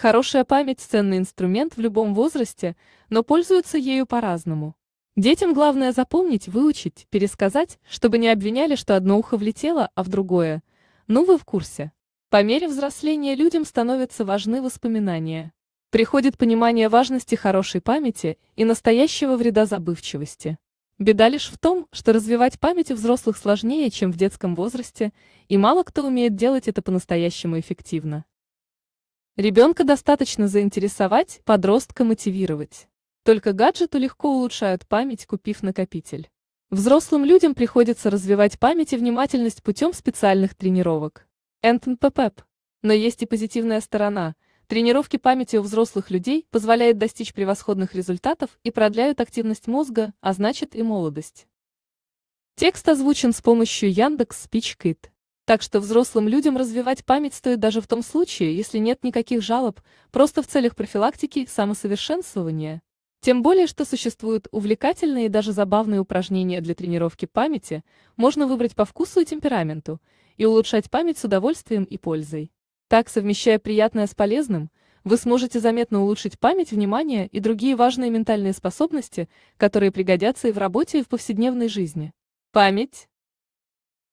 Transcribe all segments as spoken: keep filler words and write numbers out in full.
Хорошая память – ценный инструмент в любом возрасте, но пользуются ею по-разному. Детям главное запомнить, выучить, пересказать, чтобы не обвиняли, что одно ухо влетело, а в другое. Ну вы в курсе. По мере взросления людям становятся важны воспоминания. Приходит понимание важности хорошей памяти и настоящего вреда забывчивости. Беда лишь в том, что развивать память у взрослых сложнее, чем в детском возрасте, и мало кто умеет делать это по-настоящему эффективно. Ребенка достаточно заинтересовать, подростка мотивировать. Только гаджету легко улучшают память, купив накопитель. Взрослым людям приходится развивать память и внимательность путем специальных тренировок. эн тэ эн пэ пэ. Но есть и позитивная сторона. Тренировки памяти у взрослых людей позволяют достичь превосходных результатов и продляют активность мозга, а значит и молодость. Текст озвучен с помощью Яндекс SpeechKit. Так что взрослым людям развивать память стоит даже в том случае, если нет никаких жалоб, просто в целях профилактики и самосовершенствования. Тем более, что существуют увлекательные и даже забавные упражнения для тренировки памяти, можно выбрать по вкусу и темпераменту, и улучшать память с удовольствием и пользой. Так, совмещая приятное с полезным, вы сможете заметно улучшить память, внимание и другие важные ментальные способности, которые пригодятся и в работе, и в повседневной жизни. Память.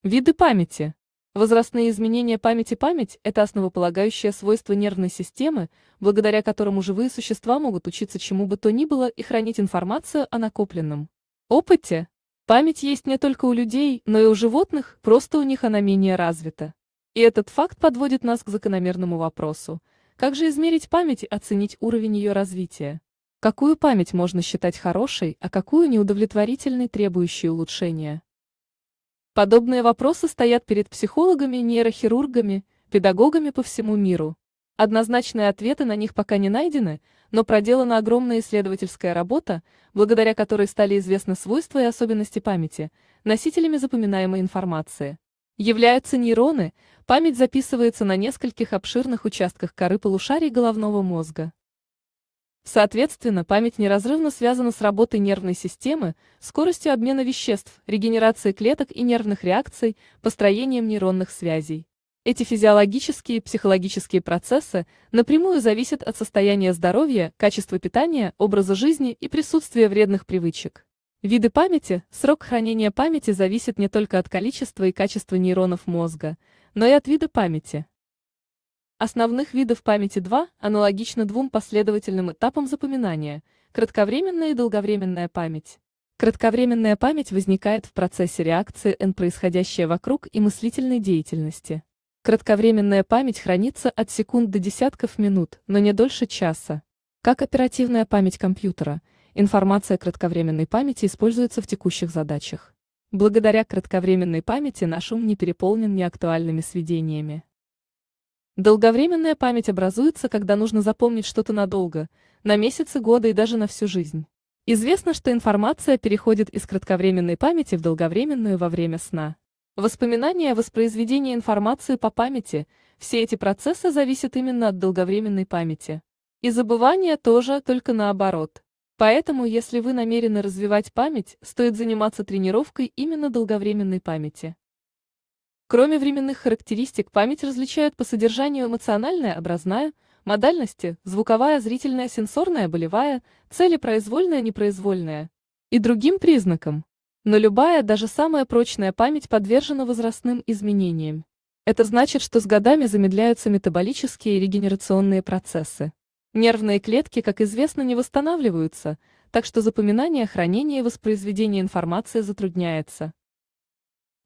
Виды памяти. Возрастные изменения памяти. Память – это основополагающее свойство нервной системы, благодаря которому живые существа могут учиться чему бы то ни было и хранить информацию о накопленном опыте. Память есть не только у людей, но и у животных, просто у них она менее развита. И этот факт подводит нас к закономерному вопросу. Как же измерить память и оценить уровень ее развития? Какую память можно считать хорошей, а какую неудовлетворительной, требующей улучшения? Подобные вопросы стоят перед психологами, нейрохирургами, педагогами по всему миру. Однозначные ответы на них пока не найдены, но проделана огромная исследовательская работа, благодаря которой стали известны свойства и особенности памяти, носителями запоминаемой информации. Являются нейроны, память записывается на нескольких обширных участках коры полушарий головного мозга. Соответственно, память неразрывно связана с работой нервной системы, скоростью обмена веществ, регенерацией клеток и нервных реакций, построением нейронных связей. Эти физиологические и психологические процессы напрямую зависят от состояния здоровья, качества питания, образа жизни и присутствия вредных привычек. Виды памяти, срок хранения памяти зависит не только от количества и качества нейронов мозга, но и от вида памяти. Основных видов памяти два аналогично двум последовательным этапам запоминания – кратковременная и долговременная память. Кратковременная память возникает в процессе реакции на происходящее вокруг и мыслительной деятельности. Кратковременная память хранится от секунд до десятков минут, но не дольше часа. Как оперативная память компьютера, информация кратковременной памяти используется в текущих задачах. Благодаря кратковременной памяти наш ум не переполнен неактуальными сведениями. Долговременная память образуется, когда нужно запомнить что-то надолго, на месяцы, годы и даже на всю жизнь. Известно, что информация переходит из кратковременной памяти в долговременную во время сна. Воспоминания о воспроизведении информации по памяти, все эти процессы зависят именно от долговременной памяти. И забывание тоже, только наоборот. Поэтому, если вы намерены развивать память, стоит заниматься тренировкой именно долговременной памяти. Кроме временных характеристик, память различают по содержанию: эмоциональная, образная, модальности, звуковая, зрительная, сенсорная, болевая, цели, произвольная, непроизвольная и другим признакам. Но любая, даже самая прочная память подвержена возрастным изменениям. Это значит, что с годами замедляются метаболические и регенерационные процессы. Нервные клетки, как известно, не восстанавливаются, так что запоминание, хранение и воспроизведение информации затрудняется.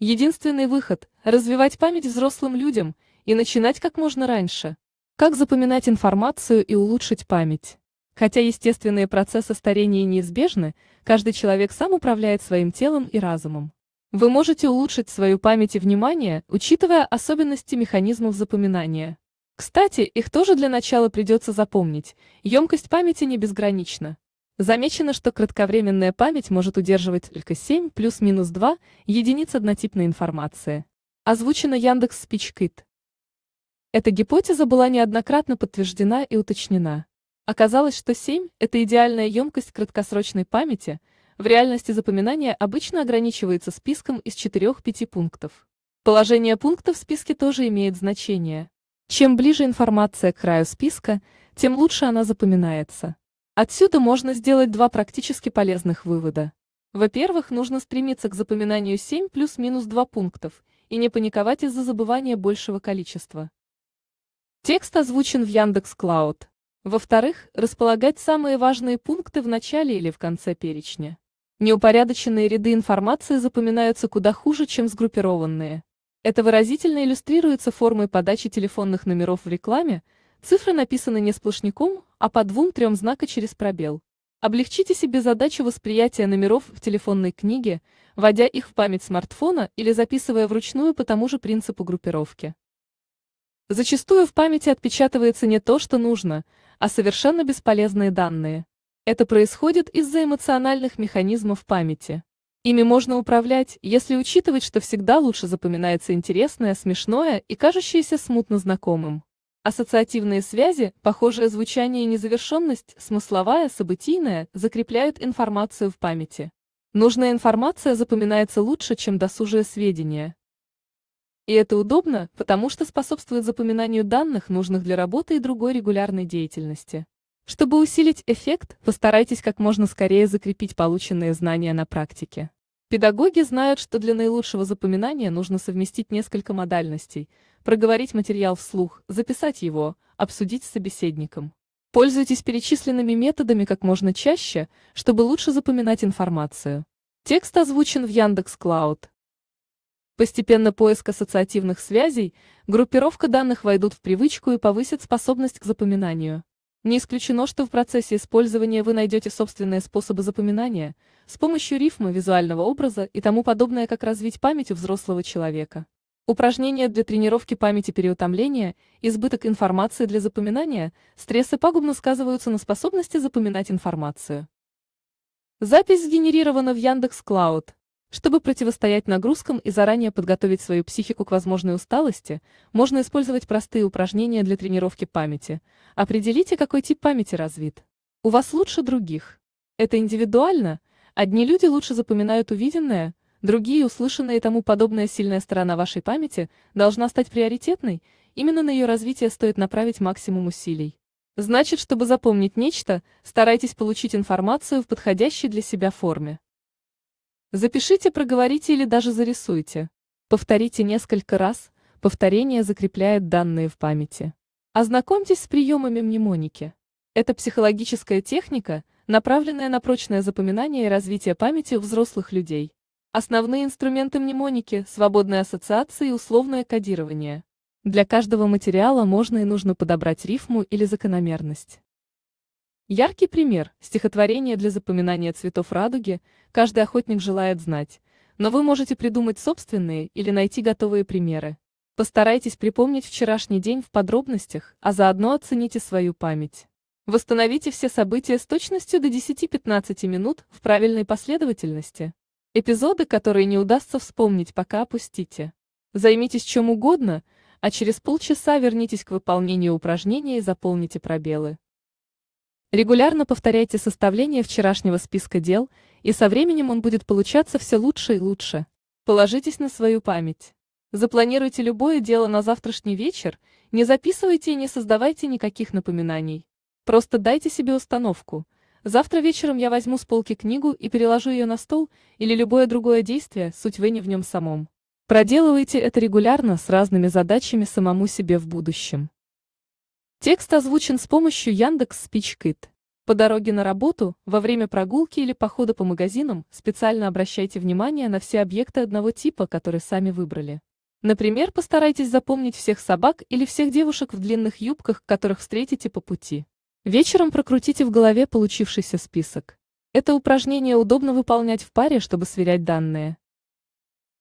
Единственный выход – развивать память взрослым людям и начинать как можно раньше. Как запоминать информацию и улучшить память? Хотя естественные процессы старения неизбежны, каждый человек сам управляет своим телом и разумом. Вы можете улучшить свою память и внимание, учитывая особенности механизмов запоминания. Кстати, их тоже для начала придется запомнить, емкость памяти не безгранична. Замечено, что кратковременная память может удерживать только семь плюс-минус два единиц однотипной информации. Озвучено Яндекс SpeechKit. Эта гипотеза была неоднократно подтверждена и уточнена. Оказалось, что семь – это идеальная емкость краткосрочной памяти, в реальности запоминание обычно ограничивается списком из четырёх-пяти пунктов. Положение пунктов в списке тоже имеет значение. Чем ближе информация к краю списка, тем лучше она запоминается. Отсюда можно сделать два практически полезных вывода. Во-первых, нужно стремиться к запоминанию семи плюс-минус двух пунктов и не паниковать из-за забывания большего количества. Текст озвучен в Яндекс Cloud. Во-вторых, располагать самые важные пункты в начале или в конце перечня. Неупорядоченные ряды информации запоминаются куда хуже, чем сгруппированные. Это выразительно иллюстрируется формой подачи телефонных номеров в рекламе. Цифры написаны не сплошняком, а по двум-трем знака через пробел. Облегчите себе задачу восприятия номеров в телефонной книге, вводя их в память смартфона или записывая вручную по тому же принципу группировки. Зачастую в памяти отпечатывается не то, что нужно, а совершенно бесполезные данные. Это происходит из-за эмоциональных механизмов памяти. Ими можно управлять, если учитывать, что всегда лучше запоминается интересное, смешное и кажущееся смутно знакомым. Ассоциативные связи, похожее звучание и незавершенность, смысловая, событийная, закрепляют информацию в памяти. Нужная информация запоминается лучше, чем досужие сведения. И это удобно, потому что способствует запоминанию данных, нужных для работы и другой регулярной деятельности. Чтобы усилить эффект, постарайтесь как можно скорее закрепить полученные знания на практике. Педагоги знают, что для наилучшего запоминания нужно совместить несколько модальностей: проговорить материал вслух, записать его, обсудить с собеседником. Пользуйтесь перечисленными методами как можно чаще, чтобы лучше запоминать информацию. Текст озвучен в Яндекс Cloud. Постепенно поиск ассоциативных связей, группировка данных войдут в привычку и повысит способность к запоминанию. Не исключено, что в процессе использования вы найдете собственные способы запоминания с помощью рифма, визуального образа и тому подобное, как развить память у взрослого человека. Упражнения для тренировки памяти: переутомления, избыток информации для запоминания, стрессы пагубно сказываются на способности запоминать информацию. Запись сгенерирована в Яндекс Cloud. Чтобы противостоять нагрузкам и заранее подготовить свою психику к возможной усталости, можно использовать простые упражнения для тренировки памяти. Определите, какой тип памяти развит у вас лучше других. Это индивидуально. Одни люди лучше запоминают увиденное, другие — услышанное и тому подобное. Сильная сторона вашей памяти должна стать приоритетной, именно на ее развитие стоит направить максимум усилий. Значит, чтобы запомнить нечто, старайтесь получить информацию в подходящей для себя форме. Запишите, проговорите или даже зарисуйте. Повторите несколько раз, повторение закрепляет данные в памяти. Ознакомьтесь с приемами мнемоники. Это психологическая техника, направленная на прочное запоминание и развитие памяти у взрослых людей. Основные инструменты мнемоники – свободные ассоциации и условное кодирование. Для каждого материала можно и нужно подобрать рифму или закономерность. Яркий пример – стихотворение для запоминания цветов радуги. Каждый охотник желает знать, но вы можете придумать собственные или найти готовые примеры. Постарайтесь припомнить вчерашний день в подробностях, а заодно оцените свою память. Восстановите все события с точностью до десяти-пятнадцати минут в правильной последовательности. Эпизоды, которые не удастся вспомнить, пока опустите. Займитесь чем угодно, а через полчаса вернитесь к выполнению упражнения и заполните пробелы. Регулярно повторяйте составление вчерашнего списка дел, и со временем он будет получаться все лучше и лучше. Положитесь на свою память. Запланируйте любое дело на завтрашний вечер, не записывайте и не создавайте никаких напоминаний. Просто дайте себе установку: завтра вечером я возьму с полки книгу и переложу ее на стол, или любое другое действие, суть вы не в нем самом. Проделывайте это регулярно с разными задачами самому себе в будущем. Текст озвучен с помощью Яндекс SpeechKit. По дороге на работу, во время прогулки или похода по магазинам специально обращайте внимание на все объекты одного типа, которые сами выбрали. Например, постарайтесь запомнить всех собак или всех девушек в длинных юбках, которых встретите по пути. Вечером прокрутите в голове получившийся список. Это упражнение удобно выполнять в паре, чтобы сверять данные.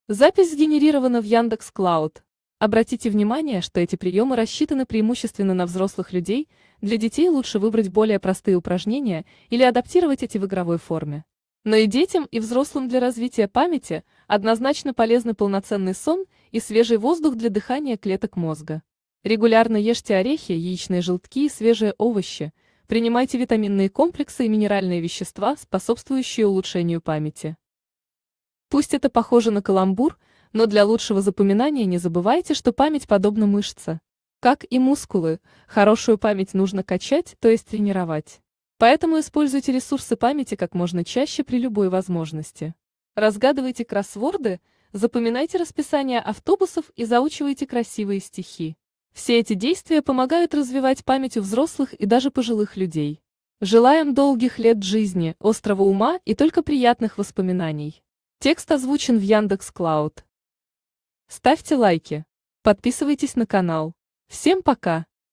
Запись сгенерирована в Яндекс Cloud. Обратите внимание, что эти приемы рассчитаны преимущественно на взрослых людей. Для детей лучше выбрать более простые упражнения или адаптировать эти в игровой форме. Но и детям, и взрослым для развития памяти однозначно полезны полноценный сон и свежий воздух для дыхания клеток мозга. Регулярно ешьте орехи, яичные желтки и свежие овощи, принимайте витаминные комплексы и минеральные вещества, способствующие улучшению памяти. Пусть это похоже на каламбур, но для лучшего запоминания не забывайте, что память подобна мышце. Как и мускулы, хорошую память нужно качать, то есть тренировать. Поэтому используйте ресурсы памяти как можно чаще при любой возможности. Разгадывайте кроссворды, запоминайте расписание автобусов и заучивайте красивые стихи. Все эти действия помогают развивать память у взрослых и даже пожилых людей. Желаем долгих лет жизни, острого ума и только приятных воспоминаний. Текст озвучен в Яндекс Cloud. Ставьте лайки. Подписывайтесь на канал. Всем пока!